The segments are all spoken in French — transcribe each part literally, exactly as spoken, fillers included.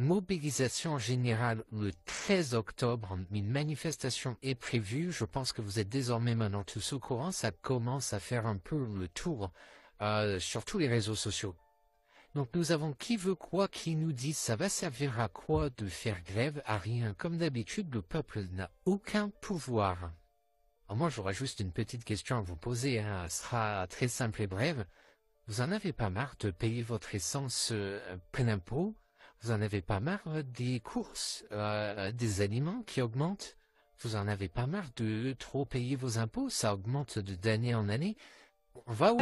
Mobilisation générale le treize octobre, une manifestation est prévue. Je pense que vous êtes désormais maintenant tous au courant, ça commence à faire un peu le tour euh, sur tous les réseaux sociaux. Donc nous avons qui veut quoi qui nous dit ça va servir à quoi de faire grève, à rien. Comme d'habitude, le peuple n'a aucun pouvoir. Alors moi j'aurais juste une petite question à vous poser, hein. Ce sera très simple et brève. Vous en avez pas marre de payer votre essence euh, plein d'impôts? Vous en avez pas marre des courses, euh, des aliments qui augmentent? Vous en avez pas marre de trop payer vos impôts? Ça augmente d'année en année. On va où?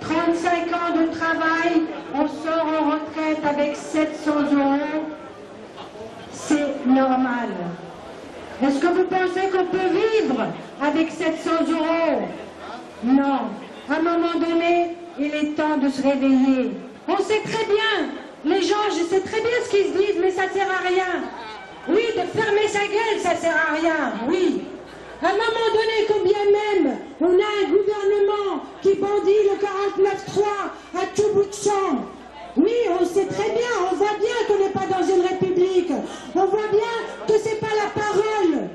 trente-cinq ans de travail, on sort en retraite avec sept cents euros, c'est normal. Est-ce que vous pensez qu'on peut vivre avec sept cents euros? Non. À un moment donné, il est temps de se réveiller. On sait très bien, les gens, je sais très bien ce qu'ils se disent, mais ça ne sert à rien. Oui, de fermer sa gueule, ça ne sert à rien, oui. À un moment donné, combien même, on a un gouvernement qui bandit le quarante-neuf trois à tout bout de champ. Oui, on sait très bien, on voit bien qu'on n'est pas dans une république. On voit bien que ce n'est pas la parole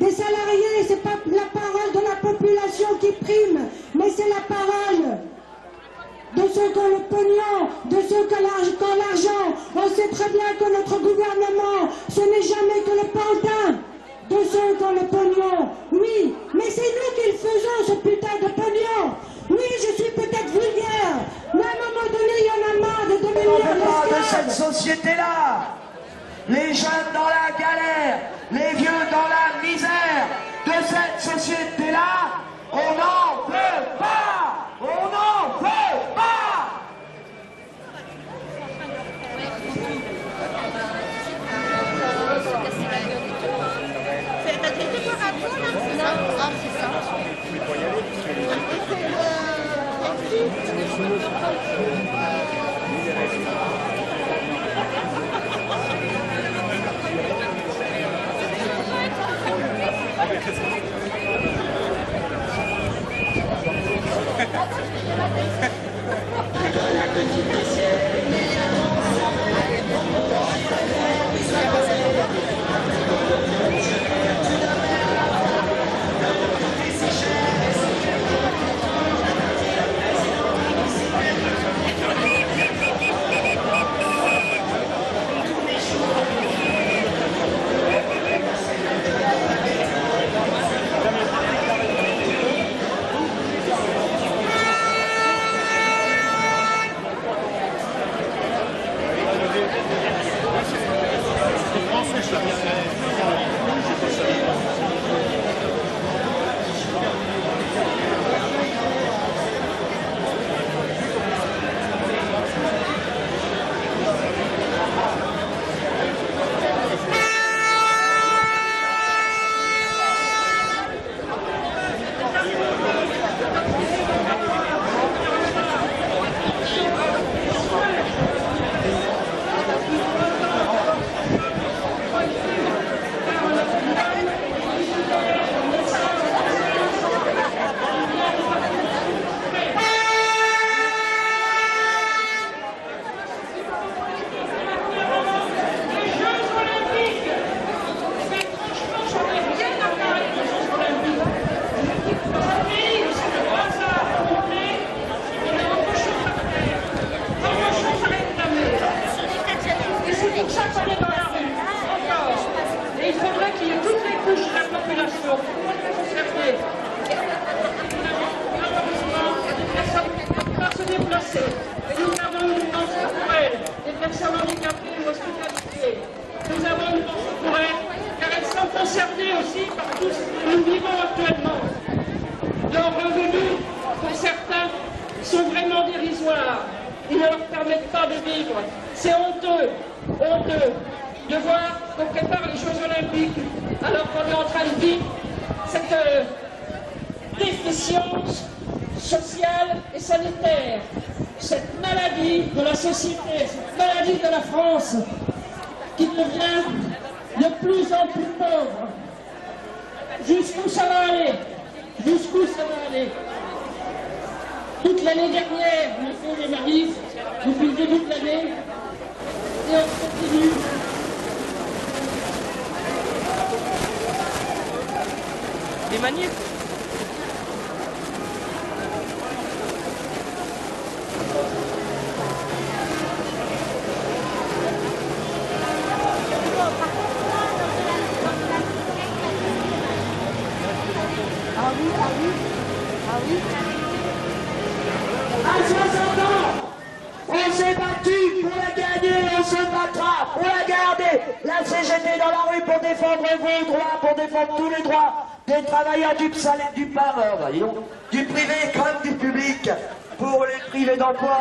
des salariés, ce n'est pas la parole de la population qui prime, mais c'est la parole de ceux qui ont le pognon, de ceux qui ont l'argent. On sait très bien que notre gouvernement, ce n'est jamais que le pantin de ceux qui ont le pognon. Oui, mais c'est nous qui le faisons, ce putain de pognon. Oui, je suis peut-être vulgaire, mais à un moment donné, il y en a marre de devenir l'esclave. On ne parle de cette société-là. Les jeunes dans la galère, les vieux dans la misère. De cette société-là, on n'en peut pas. On n'en peut pas.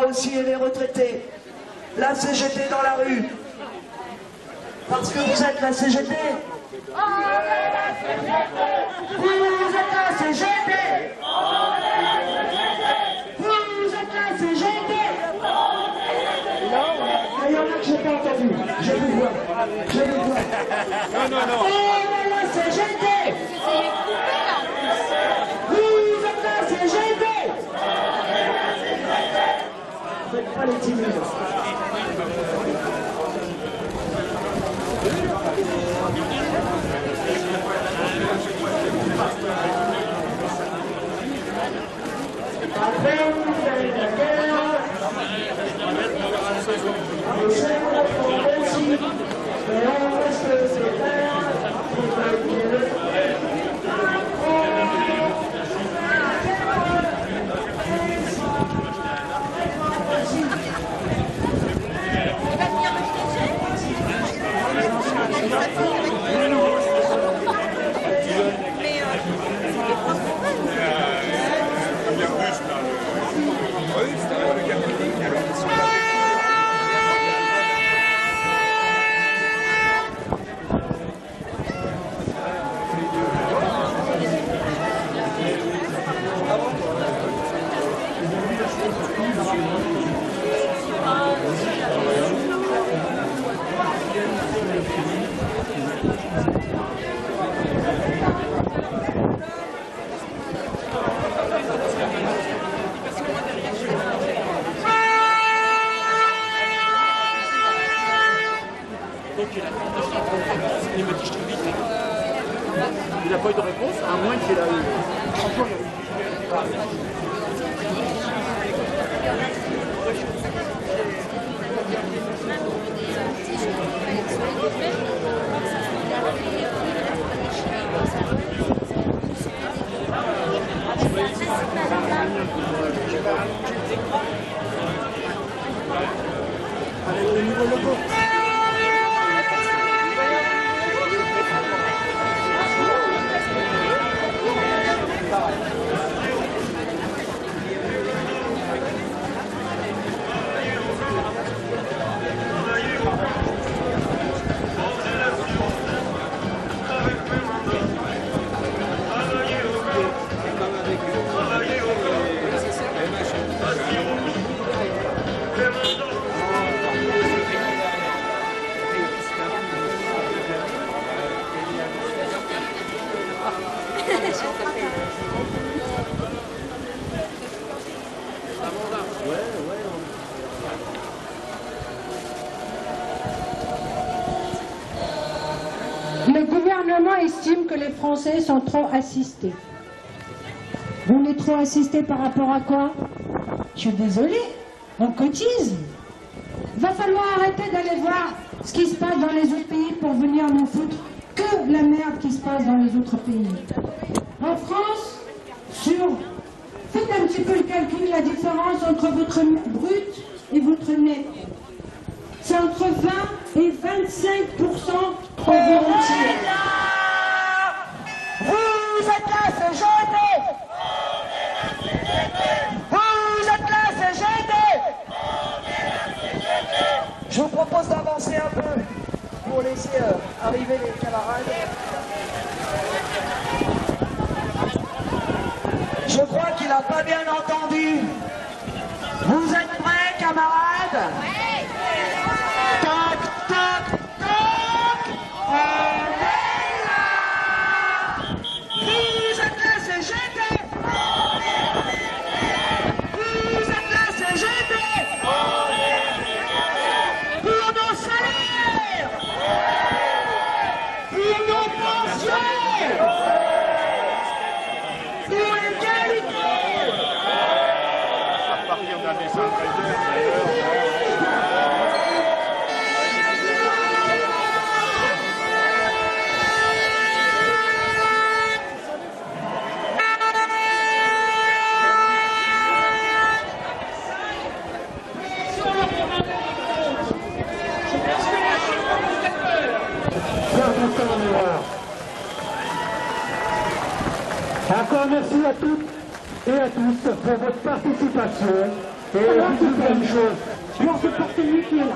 Aussi et les retraités. La C G T dans la rue. Parce que vous êtes la C G T. On est la C G T. Vous êtes la C G T. On est la C G T. Vous êtes la C G T. Il y en a que je n'ai pas entendu. Je vous vois. Je vous vois. Non, non, non. On est la C G T. Vous êtes la C G T. On est la C G T. Faites pas les timides. Après, vous allez la guerre. On sait qu'on a trouvé ici, mais on reste sur terre, on va guérir. Il n'a pas eu de réponse, à moins qu'il a eu. Le gouvernement estime que les Français sont trop assistés. On est trop assistés par rapport à quoi? Je suis désolée, on cotise. Va falloir arrêter d'aller voir ce qui se passe dans les autres pays pour venir nous foutre que la merde qui se passe dans les autres pays. En France, sur... faites un petit peu le calcul, la différence entre votre brut et votre net. C'est entre vingt et vingt-cinq pour cent pour vous retirer. Vous êtes là, c'est jeté. Vous êtes là, c'est jeté. Je vous propose d'avancer un peu pour laisser euh, arriver les camarades. Je crois qu'il n'a pas bien entendu. Vous êtes prêts, camarades? Encore merci à toutes et à tous pour votre participation et à toutes les bonnes choses. Pour ce porte-mutile.